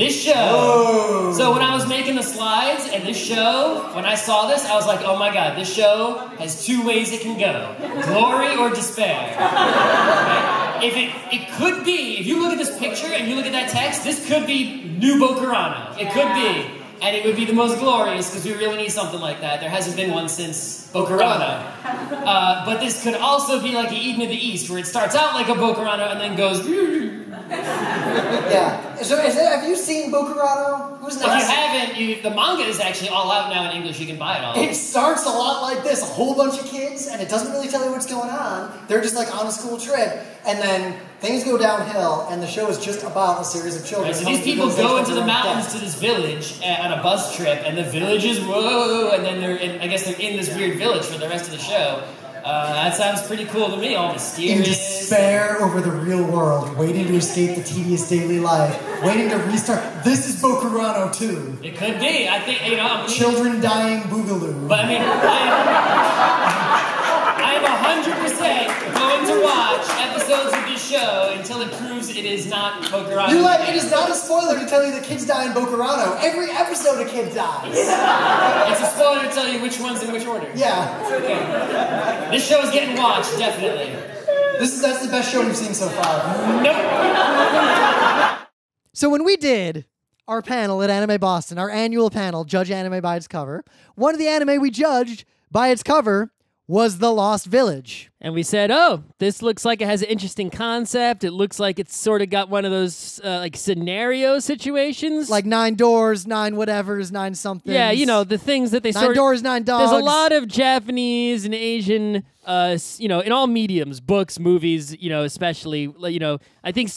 this show. Whoa. So when I was making the slides and this show, when I saw this, I was like, oh my god, this show has two ways it can go. Glory or despair. Right? If it could be, if you look at this picture and you look at that text, this could be new Bokurano. It could be. And it would be the most glorious, because we really need something like that. There hasn't been one since Bokurano. But this could also be like the Eden of the East, where it starts out like a Bokurano and then goes... Yeah. So have you seen Bokurano? Who's next? If you haven't, the manga is actually all out now in English. You can buy it all. It starts a lot like this. A whole bunch of kids, and it doesn't really tell you what's going on. They're just like on a school trip, and then... things go downhill, and the show is just about a series of children. Right, so these people go into the mountains to this village on a bus trip, and the village is whoa, and then I guess they're in this weird village for the rest of the show. That sounds pretty cool to me, all mysterious. In despair over the real world, waiting to escape the tedious daily life, waiting to restart. This is Bokurano too. It could be. I think, you know... children dying boogaloo. But I mean... I'm 100% going to watch episodes of this show until it proves it is not Bokurano. It is not a spoiler to tell you the kids die in Bokurano. Every episode a kid dies. It's a spoiler to tell you which one's in which order. Yeah. Okay. This show is getting watched, definitely. That's the best show we've seen so far. Nope. So when we did our panel at Anime Boston, our annual panel, Judge Anime by Its Cover, one of the anime we judged by its cover was The Lost Village. And we said, oh, this looks like it has an interesting concept. It looks like it's sort of got one of those, like, scenario situations. Like 9 doors, 9 whatevers, 9 somethings. Yeah, you know, the things that they sort of... 9 doors, 9 dogs. There's a lot of Japanese and Asian, you know, in all mediums, books, movies, you know, especially, you know, I think...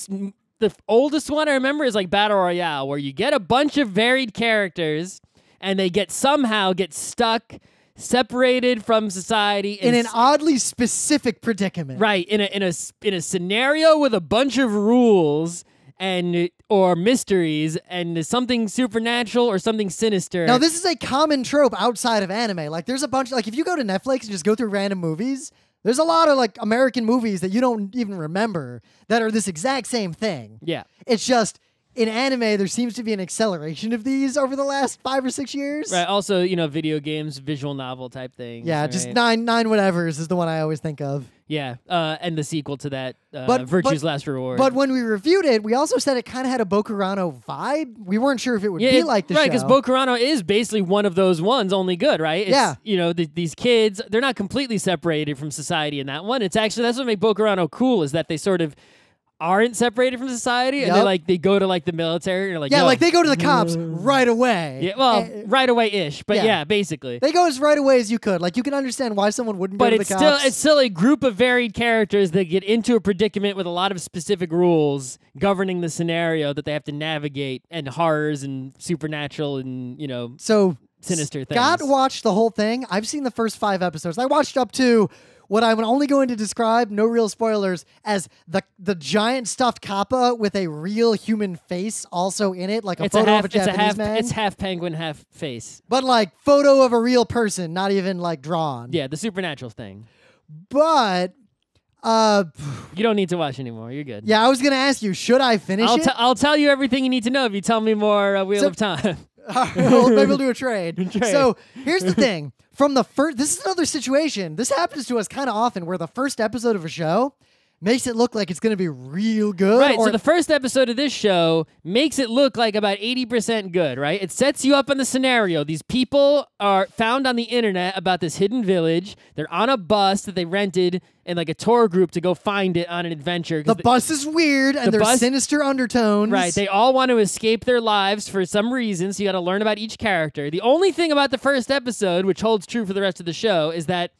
the oldest one I remember is, like, Battle Royale, where you get a bunch of varied characters, and they somehow get stuck... separated from society in an oddly specific predicament, right? In a scenario with a bunch of rules or mysteries and something supernatural or something sinister. Now, this is a common trope outside of anime. Like, there's a bunch. Like, if you go to Netflix and just go through random movies, there's a lot of like American movies that you don't even remember that are this exact same thing. Yeah, it's just. In anime, there seems to be an acceleration of these over the last 5 or 6 years. Right. Also, you know, video games, visual novel type things. Yeah, right? Just 9 whatevers is the one I always think of. Yeah, and the sequel to that, Virtue's Last Reward. But when we reviewed it, we also said it kind of had a Bokurano vibe. We weren't sure if it would be like the show. Right, because Bokurano is basically one of those ones, only good, right? It's, yeah. You know, these kids, they're not completely separated from society in that one. It's actually, that's what made Bokurano cool, is that they sort of... aren't separated from society, and they go to like the military, or like no. Like they go to the cops right away. Yeah, well, right away-ish, but yeah, basically they go as right away as you could. Like you can understand why someone wouldn't go to the cops. But it's still a group of varied characters that get into a predicament with a lot of specific rules governing the scenario that they have to navigate, and horrors and supernatural and you know sinister things. Scott watched the whole thing. I've seen the first 5 episodes. I watched up to. What I'm only going to describe, no real spoilers, as the giant stuffed kappa with a real human face also in it, like a photo of a Japanese man. It's half penguin, half face. But like photo of a real person, not even like drawn. Yeah, the supernatural thing. But... you don't need to watch anymore. You're good. Yeah, I was going to ask you, should I finish it? I'll tell you everything you need to know if you tell me more Wheel of Time. All right, well, maybe we'll do a trade. So here's the thing. From the first, this is another situation. This happens to us kind of often where the first episode of a show makes it look like it's going to be real good. Right, so the first episode of this show makes it look like about 80% good, right? It sets you up on the scenario. These people are found on the internet about this hidden village. They're on a bus that they rented in like a tour group to go find it on an adventure. The bus is weird and there's sinister undertones. Right, they all want to escape their lives for some reason, so you got to learn about each character. The only thing about the first episode, which holds true for the rest of the show, is that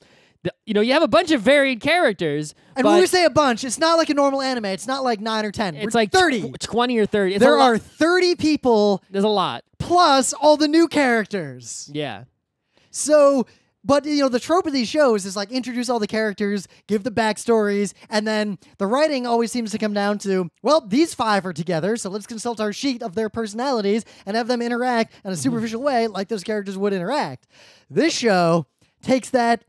you know, you have a bunch of varied characters. And when we say a bunch, it's not like a normal anime. It's not like 9 or 10. It's like 30. 20 or 30. There are 30 people. There's a lot. Plus all the new characters. Yeah. So, but, you know, the trope of these shows is like introduce all the characters, give the backstories, and then the writing always seems to come down to, well, these 5 are together, so let's consult our sheet of their personalities and have them interact in a superficial way like those characters would interact. This show takes that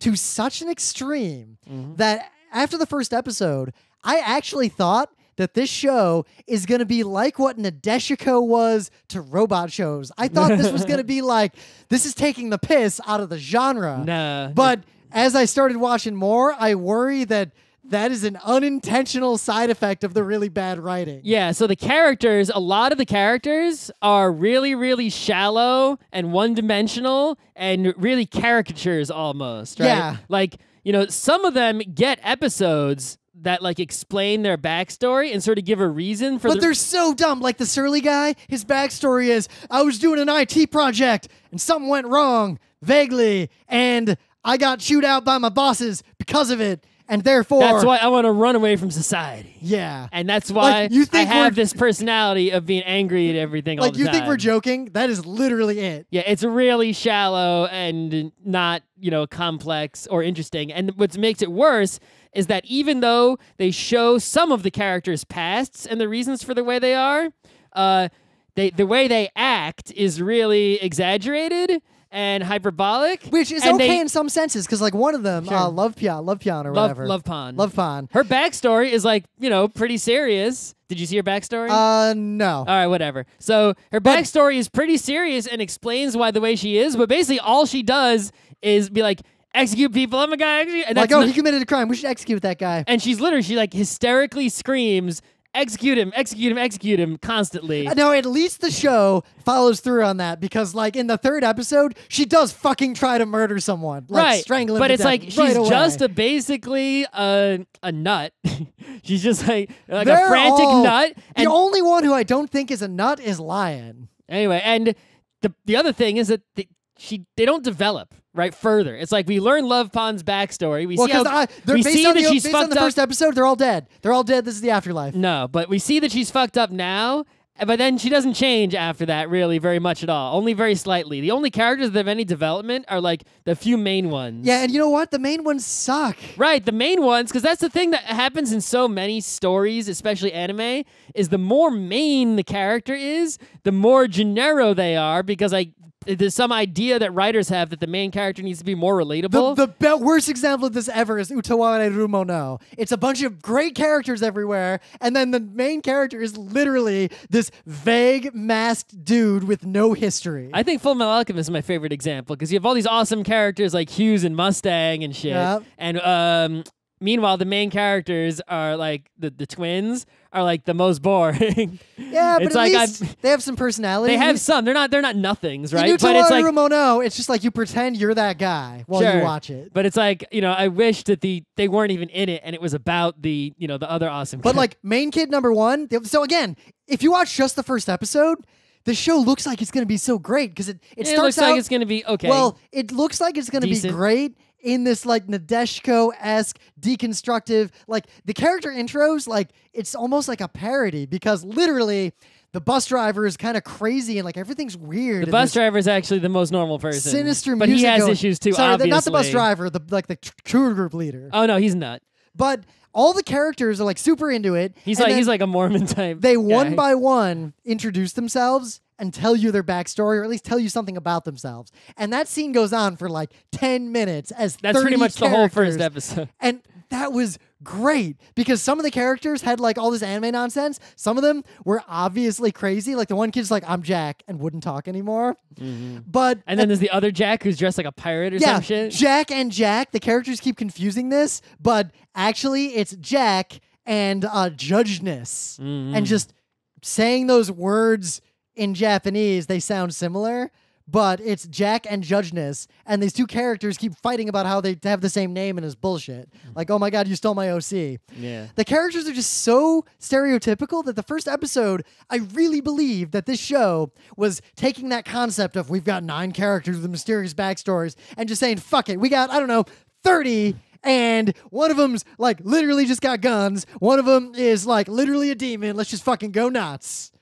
to such an extreme that after the first episode, I actually thought that this show is going to be like what Nadeshiko was to robot shows. I thought this was going to be like, this is taking the piss out of the genre. Nah. But as I started watching more, I worry that that is an unintentional side effect of the really bad writing. Yeah, so the characters, a lot of the characters are really, really shallow and one-dimensional and really caricatures almost, right? Yeah. Like, you know, some of them get episodes that, like, explain their backstory and sort of give a reason for... But they're so dumb. Like, the surly guy, his backstory is, I was doing an IT project and something went wrong, vaguely, and I got chewed out by my bosses because of it. And therefore... That's why I want to run away from society. Yeah. And that's why like, you think I have this personality of being angry at everything all the time. Like, you think we're joking? That is literally it. Yeah, it's really shallow and not, you know, complex or interesting. And what makes it worse is that even though they show some of the characters' pasts and the reasons for the way they are, the way they act is really exaggerated and hyperbolic. Which is okay in some senses, because like one of them, sure. Love Pyan or whatever. Love Pyan. Her backstory is like, you know, pretty serious. Did you see her backstory? No. All right, whatever. So her backstory is pretty serious and explains why the way she is, but basically all she does is be like, execute people. I'm a guy. And like, oh, he committed a crime. We should execute that guy. And she's literally, she like hysterically screams, execute him, execute him, execute him constantly. No, at least the show follows through on that because, like, in the third episode, she does fucking try to murder someone. Like, right. Strangle him but it's like, she's right just a basically a nut. She's just like a frantic nut. And the only one who I don't think is a nut is Lion. Anyway, and the other thing is that they don't develop. Right, further. It's like we learn Love Pyan's backstory. We see how we see that she's fucked up. Based on the first episode, they're all dead. They're all dead. This is the afterlife. No, but we see that she's fucked up now, but then she doesn't change after that really very much at all. Only very slightly. The only characters that have any development are like the few main ones. Yeah, and you know what? The main ones suck. Right, the main ones, because that's the thing that happens in so many stories, especially anime, is the more main the character is, the more genero they are, because there's some idea that writers have that the main character needs to be more relatable. The worst example of this ever is Utawarerumono. It's a bunch of great characters everywhere, and then the main character is literally this vague, masked dude with no history. I think Full Metal Alchemist is my favorite example, because you have all these awesome characters like Hughes and Mustang and shit, yep. And meanwhile, the main characters are like the twins are like the most boring. Yeah, but it's at least they have some personality. They have some. They're not nothings, right? But it's like Ramono. It's just like you pretend you're that guy while you watch it. But it's like, you know, I wish that they weren't even in it, and it was about the, you know, the other awesome. But like main kid number one. So again, if you watch just the first episode, the show looks like it's going to be so great because it starts looks out, like it's going to be okay. Well, it looks like it's going to be great. In this like Nadeshiko-esque deconstructive, like the character intros, like it's almost like a parody because literally the bus driver is kind of crazy and like everything's weird. The bus driver is actually the most normal person. Sinister, but he has issues too. Sorry, obviously. Not the bus driver, the tour group leader. Oh no, he's not. But all the characters are like super into it. He's like a Mormon type. They one by one introduce themselves and tell you their backstory, or at least tell you something about themselves. And that scene goes on for like 10 minutes as 30 characters. That's pretty much the whole first episode. And that was great, because some of the characters had like all this anime nonsense. Some of them were obviously crazy. Like the one kid's like, I'm Jack, and wouldn't talk anymore. Mm-hmm. And then there's the other Jack who's dressed like a pirate or some shit. Jack and Jack. The characters keep confusing this, but actually it's Jack and Judgeness. Mm-hmm. And just saying those words... In Japanese, they sound similar, but it's Jack and Judgeness, and these two characters keep fighting about how they have the same name and it's bullshit. Like, oh my god, you stole my OC. Yeah. The characters are just so stereotypical that the first episode, I really believed that this show was taking that concept of we've got 9 characters with mysterious backstories and just saying, fuck it, we got, I don't know, 30... And one of them's like literally just got guns. One of them is like literally a demon. Let's just fucking go nuts.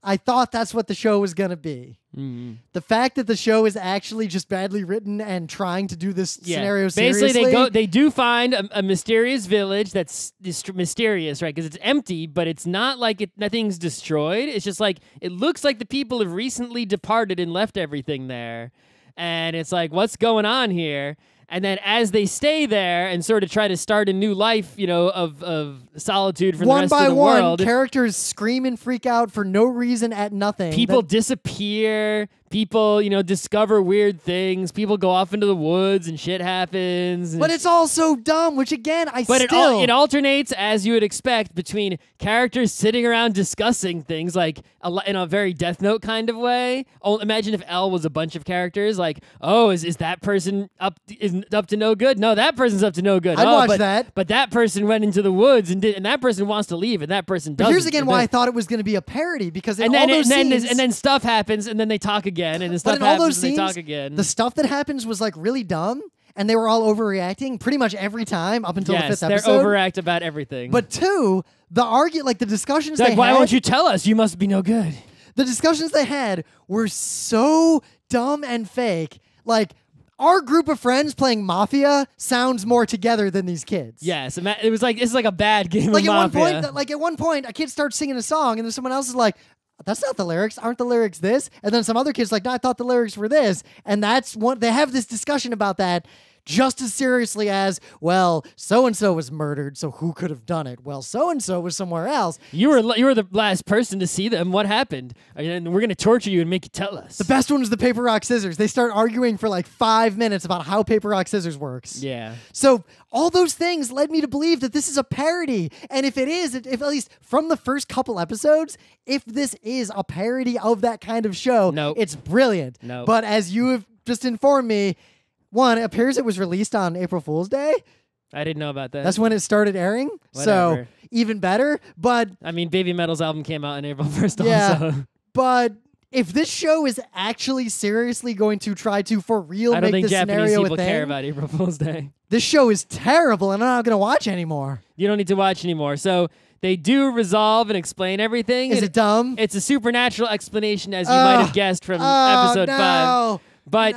I thought that's what the show was going to be. Mm-hmm. The fact that the show is actually just badly written and trying to do this scenario seriously. Basically, they do find a mysterious village that's mysterious, right? Because it's empty, but it's not like nothing's destroyed. It's just like, it looks like the people have recently departed and left everything there. And it's like, what's going on here? And then as they stay there and sort of try to start a new life, you know, of solitude for the rest of the world. One by one, characters scream and freak out for no reason at nothing. People disappear. People, you know, discover weird things. People go off into the woods and shit happens. But it's all so dumb, which again, it alternates, as you would expect, between characters sitting around discussing things like in a very Death Note kind of way. Oh, imagine if L was a bunch of characters like, oh, is that person up to no good? No, that person's up to no good. I'd watch that. But that person went into the woods and that person wants to leave and that person doesn't. But here's again why I thought it was going to be a parody, because then stuff happens and then they talk again. The stuff that happens was like really dumb, and they were all overreacting pretty much every time up until the fifth episode. They overact about everything. But two, the argument, like the discussions they had. Why won't you tell us? You must be no good. The discussions they had were so dumb and fake. Like, our group of friends playing Mafia sounds more together than these kids. Yes, it was like, it's like a bad game of Mafia. At one point, a kid starts singing a song, and then someone else is like, that's not the lyrics. Aren't the lyrics this? And then some other kid's like, no, I thought the lyrics were this. And that's what they have this discussion about that just as seriously as, well, so-and-so was murdered, so who could have done it? Well, so-and-so was somewhere else. You were the last person to see them. What happened? And we're going to torture you and make you tell us. The best one was the paper, rock, scissors. They start arguing for like 5 minutes about how paper, rock, scissors works. Yeah. So all those things led me to believe that this is a parody. And if it is, if at least from the first couple episodes, if this is a parody of that kind of show, it's brilliant. But as you have just informed me, one, it appears it was released on April Fool's Day. I didn't know about that. That's when it started airing. Whatever. So even better. But I mean, Baby Metal's album came out on April 1st also. But if this show is actually seriously going to try to, for real, make this scenario a thing. I don't think Japanese people care about April Fool's Day. This show is terrible, and I'm not going to watch anymore. You don't need to watch anymore. So they do resolve and explain everything. Is it dumb? It's a supernatural explanation, as you might have guessed from episode 5. But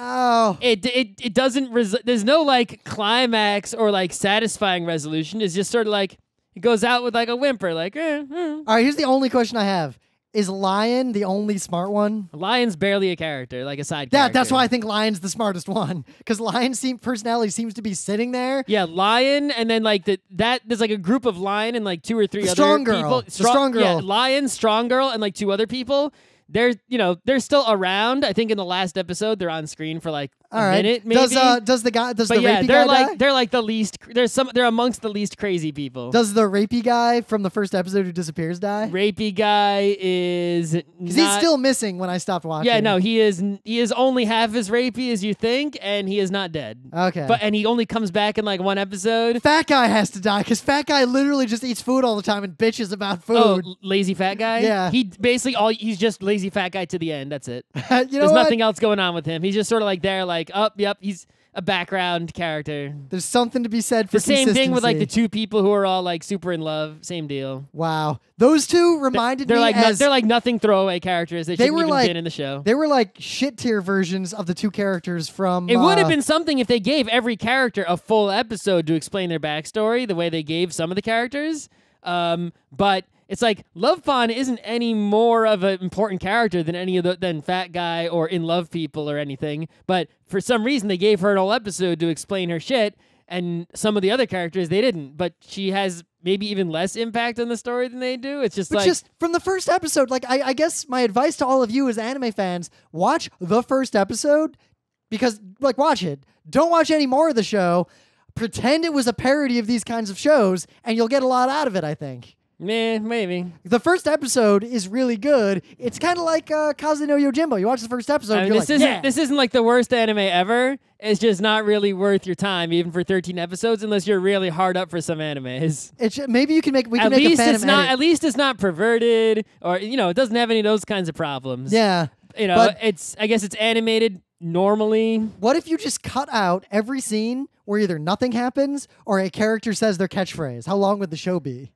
it doesn't, there's no like climax or like satisfying resolution. It's just sort of like, it goes out with like a whimper, like, eh, eh. All right, here's the only question I have. Is Lion the only smart one? Lion's barely a character, like a side character. That's why I think Lion's the smartest one, because Lion's personality seems to be sitting there. Yeah, Lion, and then like there's like a group of Lion and like 2 or 3 other people. Strong girl. Yeah, Lion, Strong Girl, and like 2 other people. They're still around. I think in the last episode they're on screen for like a minute maybe. They're amongst the least crazy people. Does the rapey guy from the first episode who disappears die? Rapey guy is not, he's still missing when I stopped watching. Yeah, no, he is only half as rapey as you think, and he is not dead. Okay. And he only comes back in like 1 episode. Fat guy has to die, cuz fat guy literally just eats food all the time and bitches about food. Oh, lazy fat guy? Yeah. He's just lazy fat guy to the end. That's it. There's nothing else going on with him. He's just sort of like there, like, oh, yep, he's a background character. There's something to be said for consistency. The same thing with like the 2 people who are all like super in love. Same deal. Wow, those 2 reminded me. They're like nothing throwaway characters. They shouldn't even been in the show. They were like shit tier versions of the 2 characters from. It would have been something if they gave every character a full episode to explain their backstory, the way they gave some of the characters. But it's like Love Pond isn't any more of an important character than than Fat Guy or In Love People or anything. But for some reason, they gave her an whole episode to explain her shit, and some of the other characters they didn't. But she has maybe even less impact on the story than they do. It's just just from the first episode. Like I guess my advice to all of you as anime fans: watch the first episode, because like watch it. Don't watch any more of the show. Pretend it was a parody of these kinds of shows, and you'll get a lot out of it, I think. Meh, maybe. The first episode is really good. It's kind of like Kaze no Yojimbo. You watch the first episode, I mean, this isn't like the worst anime ever. It's just not really worth your time, even for 13 episodes, unless you're really hard up for some animes. Maybe you can make At least it's not perverted, or you know, it doesn't have any of those kinds of problems. Yeah, you know, I guess it's animated normally. What if you just cut out every scene where either nothing happens or a character says their catchphrase? How long would the show be?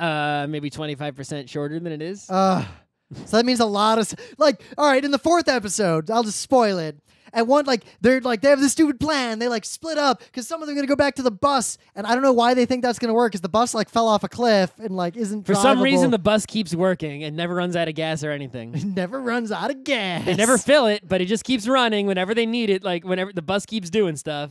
Maybe 25% shorter than it is. So that means a lot of all right, in the 4th episode, I'll just spoil it. At one, they have this stupid plan. They split up because some of them are gonna go back to the bus, and I don't know why they think that's gonna work. Because the bus fell off a cliff and isn't drivable. For some reason, the bus keeps working and never runs out of gas or anything. It never runs out of gas. They never fill it, but it just keeps running whenever they need it. Whenever the bus keeps doing stuff.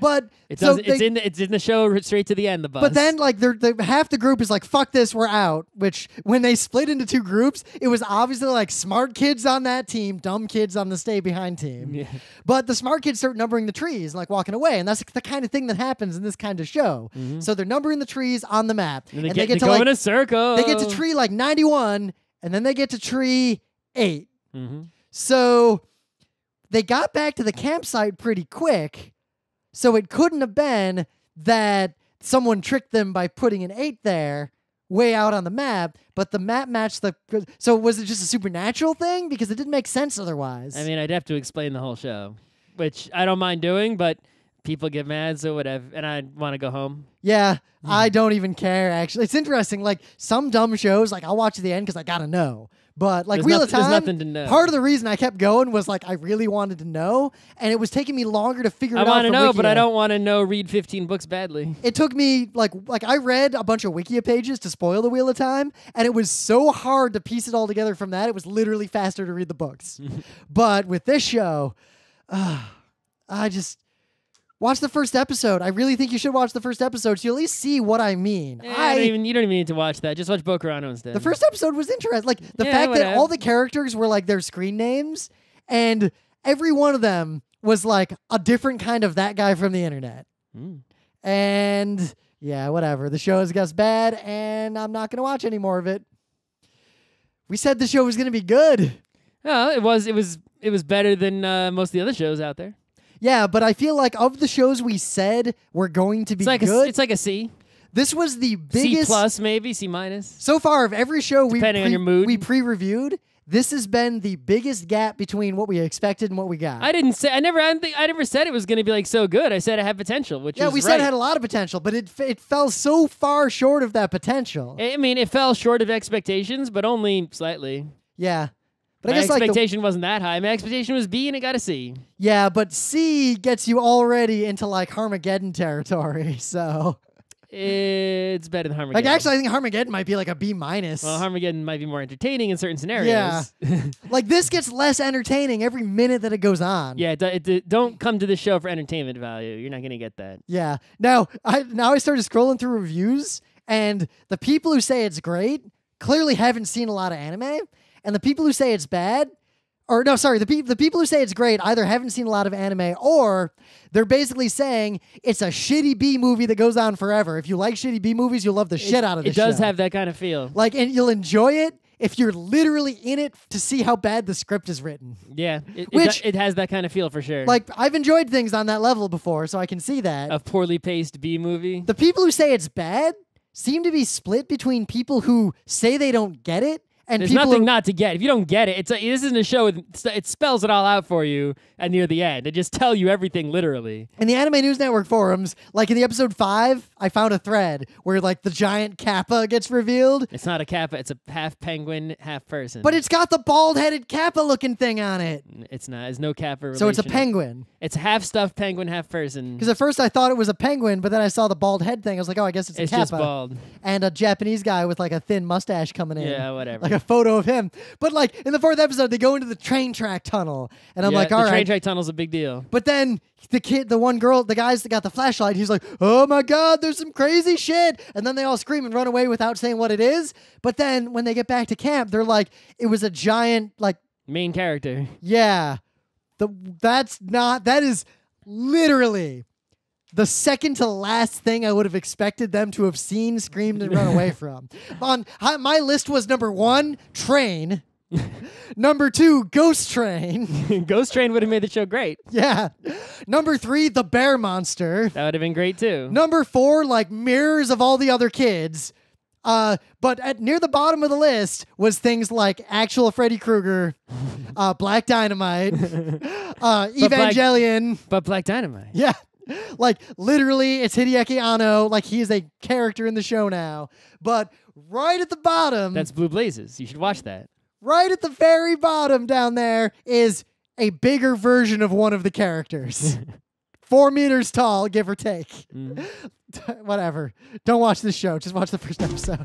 But it does, so it's in the show straight to the end. The bus. But then like half the group is like, fuck this, we're out. Which when they split into two groups, it was obviously like smart kids on that team, dumb kids on the stay behind team. Yeah. But the smart kids start numbering the trees, like walking away, and that's the kind of thing that happens in this kind of show. Mm-hmm. So they're numbering the trees on the map, and they get to go like, in a circle. They get to tree like 91, and then they get to tree 8. Mm-hmm. So they got back to the campsite pretty quick, so it couldn't have been that someone tricked them by putting an 8 there way out on the map, but the map matched the... So was it just a supernatural thing? Because it didn't make sense otherwise. I mean, I'd have to explain the whole show, which I don't mind doing, but people get mad, so whatever, and I want to go home. Yeah, I don't even care, actually. It's interesting, like, some dumb shows, like, I'll watch to the end because I gotta know. But like Wheel of Time, nothing to know. Part of the reason I kept going was like I really wanted to know, and it was taking me longer to figure it out. I want to know, but I don't want to know. Read 15 books badly. It took me like I read a bunch of Wikia pages to spoil the Wheel of Time, and it was so hard to piece it all together from that. It was literally faster to read the books. But with this show, I just watch the first episode. I really think you should watch the first episode so you at least see what I mean. Yeah, you don't even need to watch that. Just watch Bokurano instead. The first episode was interesting. Like, the fact that all the characters were, like, their screen names, and every one of them was, like, a different kind of that guy from the internet. Mm. And, yeah, whatever. The show has got bad, and I'm not going to watch any more of it. We said the show was going to be good. Well, it was better than most of the other shows out there. Yeah, but I feel like of the shows we said were going to be good, it's like a C. This was the biggest... C+, maybe, C-. So far, of every show we pre-reviewed, this has been the biggest gap between what we expected and what we got. I never said it was going to be like so good. I said it had potential, which is said it had a lot of potential, but it fell so far short of that potential. I mean, it fell short of expectations, but only slightly. Yeah. But my expectation wasn't that high. My expectation was B, and it got a C. Yeah, but C gets you already into, like, Armageddon territory, so... It's better than Armageddon. Like, actually, I think Armageddon might be, like, a B-. Well, Armageddon might be more entertaining in certain scenarios. Yeah. Like, this gets less entertaining every minute that it goes on. Yeah, don't come to this show for entertainment value. You're not going to get that. Yeah. Now I started scrolling through reviews, and the people who say it's great clearly haven't seen a lot of anime. And the people who say it's bad, or no, sorry, the people who say it's great either haven't seen a lot of anime, or they're basically saying it's a shitty B movie that goes on forever. If you like shitty B movies, you'll love the shit out of this show. It does have that kind of feel. Like, and you'll enjoy it if you're literally in it to see how bad the script is written. Yeah, it has that kind of feel for sure. Like, I've enjoyed things on that level before, so I can see that. A poorly paced B movie. The people who say it's bad seem to be split between people who say they don't get it. And there's nothing not to get. If you don't get it, this isn't a show. It spells it all out for you and near the end. They just tell you everything literally. In the Anime News Network forums, like in the episode 5, I found a thread where like the giant kappa gets revealed. It's not a kappa. It's a half penguin, half person. But it's got the bald-headed kappa looking thing on it. It's not. There's no kappa relation. So it's a penguin. It's half stuffed penguin, half person. Because at first I thought it was a penguin, but then I saw the bald head thing. I was like, oh, I guess it's a kappa. It's just bald. And a Japanese guy with like a thin mustache coming in. Yeah, whatever. Like a photo of him. But like in the 4th episode, they go into the train track tunnel, and I'm like, all right, the train track tunnel's a big deal. But then the guys that got the flashlight, he's like, oh my god, there's some crazy shit, and then they all scream and run away without saying what it is. But then when they get back to camp, they're like, it was a giant like main character. Yeah, that is literally the second to last thing I would have expected them to have seen, screamed, and run away from. On my list was number 1, train. Number 2, ghost train. Ghost train would have made the show great. Yeah. Number 3, the bear monster. That would have been great too. Number 4, like mirrors of all the other kids. But near the bottom of the list was things like actual Freddy Krueger, Black Dynamite, Evangelion. But Black Dynamite. Yeah. Like, literally, it's Hideaki Anno. Like, he is a character in the show now. But right at the bottom... That's Blue Blazes. You should watch that. Right at the very bottom down there is a bigger version of one of the characters. 4 meters tall, give or take. Mm. Whatever. Don't watch this show. Just watch the first episode.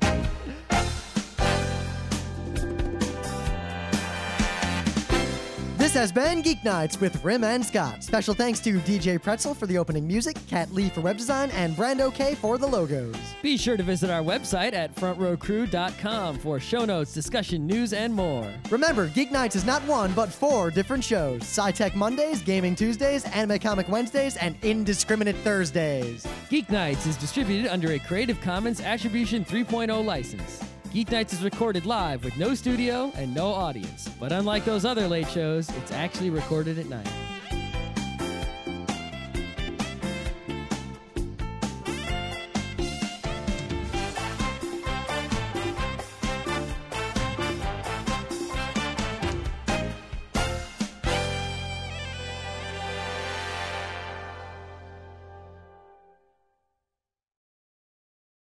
This has been Geek Nights with Rim and Scott. Special thanks to DJ Pretzel for the opening music, Kat Lee for web design, and Brand Okay for the logos. Be sure to visit our website at frontrowcrew.com for show notes, discussion, news, and more. Remember, Geek Nights is not one, but four different shows. Sci-Tech Mondays, Gaming Tuesdays, Anime Comic Wednesdays, and Indiscriminate Thursdays. Geek Nights is distributed under a Creative Commons Attribution 3.0 license. Geek Nights is recorded live with no studio and no audience. But unlike those other late shows, it's actually recorded at night.